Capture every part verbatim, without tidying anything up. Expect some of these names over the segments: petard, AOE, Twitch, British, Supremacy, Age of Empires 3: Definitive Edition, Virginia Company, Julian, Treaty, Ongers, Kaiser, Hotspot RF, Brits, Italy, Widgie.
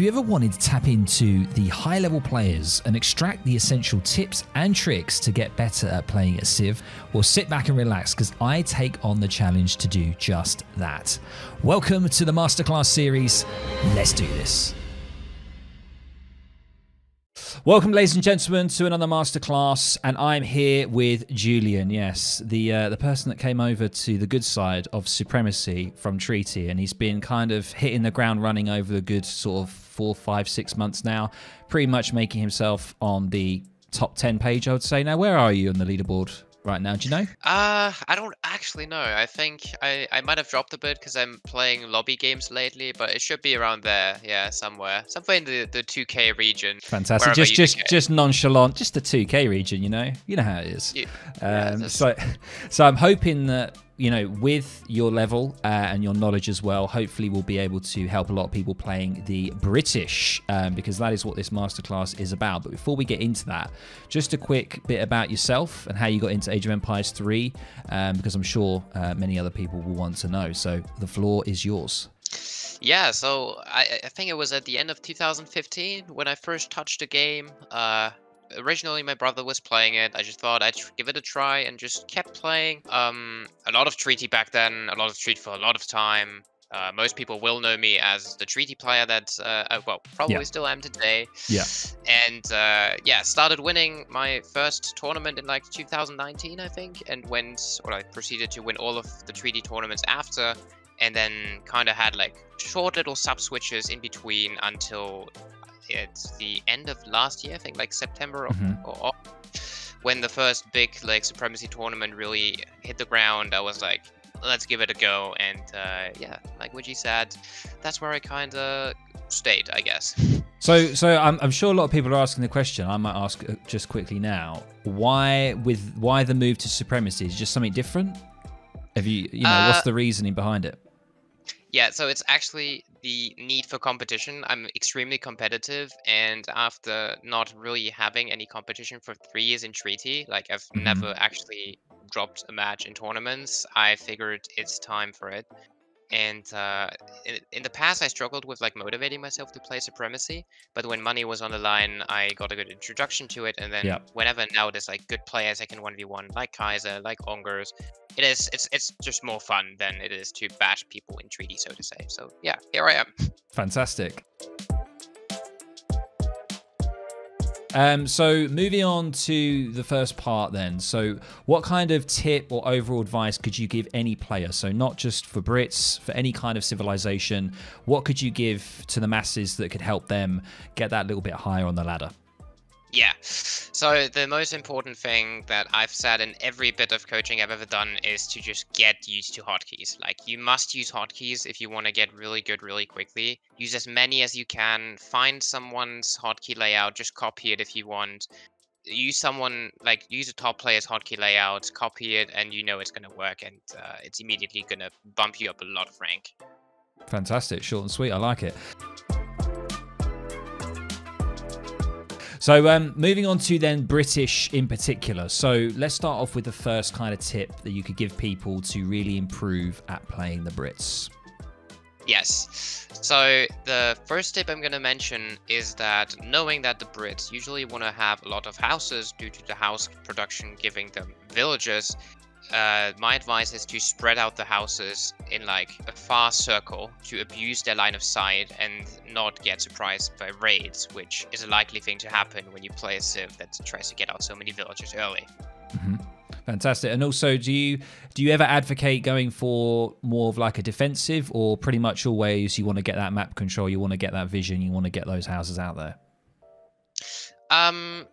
you ever wanted to tap into the high-level players and extract the essential tips and tricks to get better at playing at Civ, well, sit back and relax, because I take on the challenge to do just that. Welcome to the Masterclass series. Let's do this. Welcome, ladies and gentlemen, to another Masterclass, and I'm here with Julian, yes, the uh, the person that came over to the good side of Supremacy from Treaty, and he's been kind of hitting the ground running over the good sort of four, five, six months now, pretty much making himself on the top ten page, I would say. Now, where are you on the leaderboard right now? Do you know? Uh, I don't actually know. I think I, I might have dropped a bit because I'm playing lobby games lately, but it should be around there. Yeah, somewhere. Somewhere in the, the two K region. Fantastic. Just just U K. Just nonchalant. Just the two K region, you know? You know how it is. Yeah. Um, yeah, so, so I'm hoping that, you know, with your level uh, and your knowledge as well, hopefully we'll be able to help a lot of people playing the British, um, because that is what this masterclass is about. But before we get into that, just a quick bit about yourself and how you got into Age of Empires three, um, because I'm sure uh, many other people will want to know. So the floor is yours. Yeah, so I, I think it was at the end of two thousand fifteen when I first touched the game. Uh, Originally, my brother was playing it. I just thought I'd give it a try and just kept playing. Um, a lot of Treaty back then, a lot of Treaty for a lot of time. Uh, most people will know me as the Treaty player that, uh, well, probably yeah. still am today. Yeah. And uh, yeah, started winning my first tournament in like two thousand nineteen, I think, and went, or I proceeded to win all of the Treaty tournaments after, and then kind of had like short little sub switches in between until at the end of last year, I think like September or, mm-hmm. or, or when the first big like Supremacy tournament really hit the ground. I was like, let's give it a go, and uh, yeah, like Widgie said, that's where I kind of stayed, I guess. So, so I'm, I'm sure a lot of people are asking the question. I might ask just quickly now, why with why the move to Supremacy? Is it just something different? Have you, you know, uh, what's the reasoning behind it? Yeah, so it's actually the need for competition. I'm extremely competitive, and after not really having any competition for three years in Treaty, like I've mm-hmm. never actually dropped a match in tournaments, I figured it's time for it. And uh, in, in the past, I struggled with like motivating myself to play Supremacy, but when money was on the line, I got a good introduction to it. And then yeah. whenever now there's like good players I can one v one, like Kaiser, like Ongers, it is it's it's just more fun than it is to bash people in Treaty, so to say. So yeah, here I am. Fantastic. Um, so moving on to the first part then. So what kind of tip or overall advice could you give any player? So not just for Brits, for any kind of civilization, what could you give to the masses that could help them get that little bit higher on the ladder? Yeah, so the most important thing that I've said in every bit of coaching I've ever done is to just get used to hotkeys. Like, you must use hotkeys if you want to get really good really quickly. Use as many as you can. Find someone's hotkey layout, just copy it if you want. Use someone, like, use a top player's hotkey layout, copy it, and you know it's going to work, and uh, it's immediately going to bump you up a lot of rank. Fantastic, short and sweet, I like it. So um, moving on to then British in particular. So let's start off with the first kind of tip that you could give people to really improve at playing the Brits. Yes. So the first tip I'm going to mention is that knowing that the Brits usually want to have a lot of houses due to the house production giving them villages, uh, my advice is to spread out the houses in like a far circle to abuse their line of sight and not get surprised by raids, which is a likely thing to happen when you play a Civ that tries to get out so many villages early. Mm-hmm. Fantastic. And also, do you do you ever advocate going for more of like a defensive, or pretty much always you want to get that map control, you want to get that vision, you want to get those houses out there? Um.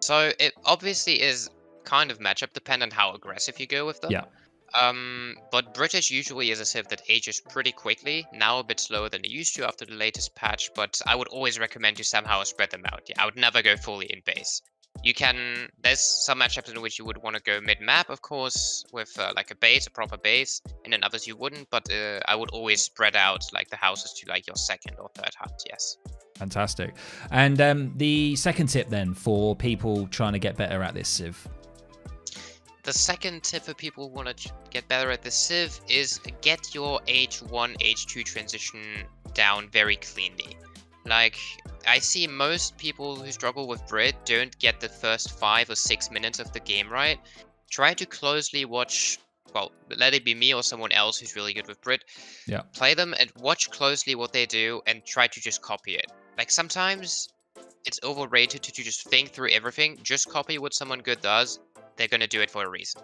So it obviously is kind of matchup dependent how aggressive you go with them. Yeah. Um, but British usually is a Civ that ages pretty quickly, now a bit slower than it used to after the latest patch, but I would always recommend you somehow spread them out. I would never go fully in base. You can, there's some matchups in which you would want to go mid-map, of course, with uh, like a base, a proper base, and then others you wouldn't, but uh, I would always spread out like the houses to like your second or third hut, yes. Fantastic. And um, the second tip then for people trying to get better at this Civ? The second tip for people who want to get better at the Civ is get your H one, H two transition down very cleanly. Like, I see most people who struggle with Brit don't get the first five or six minutes of the game right. Try to closely watch, well, let it be me or someone else who's really good with Brit. Yeah. Play them and watch closely what they do and try to just copy it. Like, sometimes it's overrated to, to just think through everything. Just copy what someone good does. They're going to do it for a reason.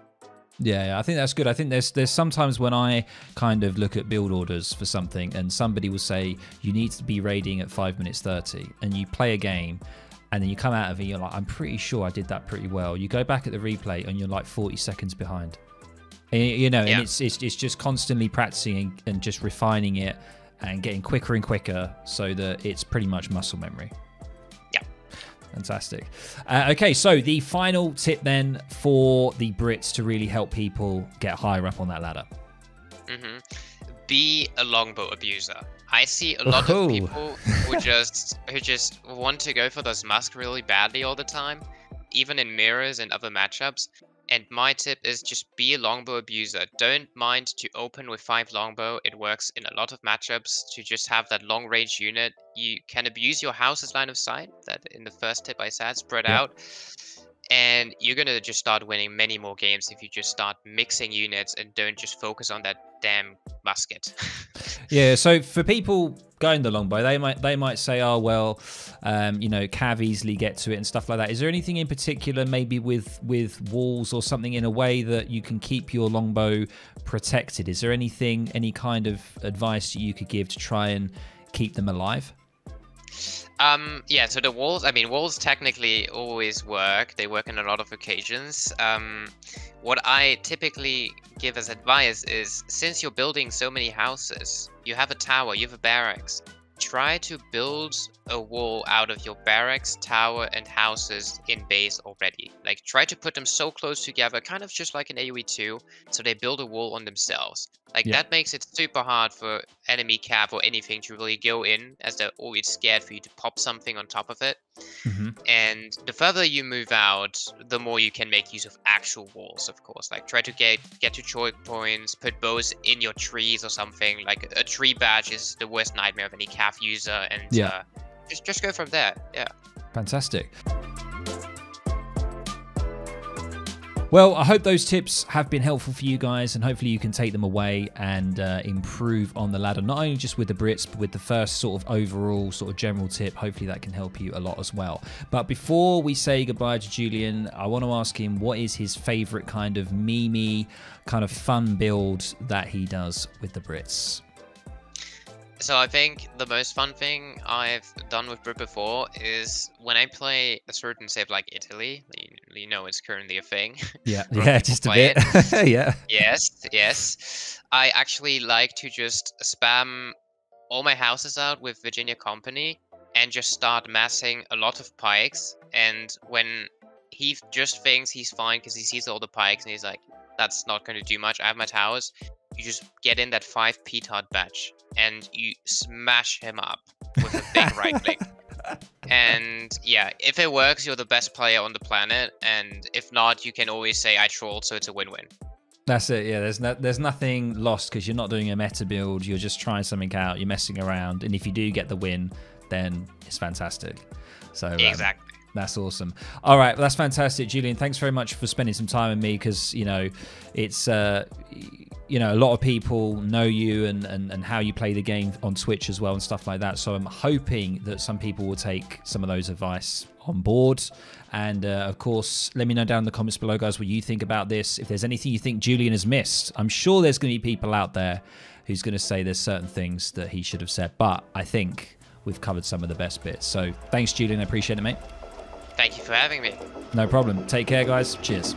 Yeah, yeah, I think that's good. I think there's there's sometimes when I kind of look at build orders for something and somebody will say, you need to be raiding at five minutes thirty, and you play a game and then you come out of it, you're like, I'm pretty sure I did that pretty well. You go back at the replay and you're like forty seconds behind. And, you know, yeah. and it's, it's, it's just constantly practicing and, and just refining it and getting quicker and quicker so that it's pretty much muscle memory. Fantastic. Uh, okay, so the final tip then for the Brits to really help people get higher up on that ladder. Mm-hmm. Be a longbow abuser. I see a lot oh. of people who just who just want to go for this musk really badly all the time, even in mirrors and other matchups. And my tip is just be a longbow abuser. Don't mind to open with five longbow. It works in a lot of matchups to just have that long range unit. You can abuse your house's line of sight, that in the first tip I said, spread yeah. out. And you're going to just start winning many more games if you just start mixing units and don't just focus on that damn musket. Yeah, so for people going the longbow, they might they might say, oh, well, um, you know, Cav easily get to it and stuff like that. Is there anything in particular, maybe with, with walls or something, in a way that you can keep your longbow protected? Is there anything, any kind of advice that you could give to try and keep them alive? Um, yeah, so the walls, I mean, walls technically always work. They work in a lot of occasions. Um, what I typically give as advice is, since you're building so many houses, you have a tower, you have a barracks, try to build a wall out of your barracks, tower, and houses in base already. Like, try to put them so close together, kind of just like an A O E two, so they build a wall on themselves. Like, yeah. that makes it super hard for enemy Cav or anything to really go in, as they're always scared for you to pop something on top of it. Mm-hmm. And the further you move out, the more you can make use of actual walls, of course. Like, try to get get to choke points, put bows in your trees or something. Like, a tree badge is the worst nightmare of any Cav user, and yeah. uh, just, just go from there. Yeah. Fantastic. Well, I hope those tips have been helpful for you guys, and hopefully you can take them away and uh, improve on the ladder, not only just with the Brits, but with the first sort of overall sort of general tip. Hopefully that can help you a lot as well. But before we say goodbye to Julian, I want to ask him what is his favorite kind of meme-y, kind of fun build that he does with the Brits. So I think the most fun thing I've done with Brit before is when I play a certain save like Italy, you, you know, it's currently a thing. Yeah, yeah, just a bit. yeah. Yes, yes. I actually like to just spam all my houses out with Virginia Company and just start massing a lot of pikes. And when he just thinks he's fine because he sees all the pikes and he's like, that's not going to do much, I have my towers. You just get in that five petard batch and you smash him up with a big right click. And yeah, if it works, you're the best player on the planet. And if not, you can always say I trolled, so it's a win-win. That's it. Yeah, there's no, there's nothing lost because you're not doing a meta build. You're just trying something out. You're messing around, and if you do get the win, then it's fantastic. So um, exactly. That's awesome. All right, well, that's fantastic, Julian. Thanks very much for spending some time with me, because you know it's uh, you know a lot of people know you and, and and how you play the game on Twitch as well and stuff like that. So I'm hoping that some people will take some of those advice on board. And uh, of course, let me know down in the comments below, guys, what you think about this. If there's anything you think Julian has missed, I'm sure there's going to be people out there who's going to say there's certain things that he should have said. But I think we've covered some of the best bits. So thanks, Julian. I appreciate it, mate. Thank you for having me. No problem. Take care, guys. Cheers.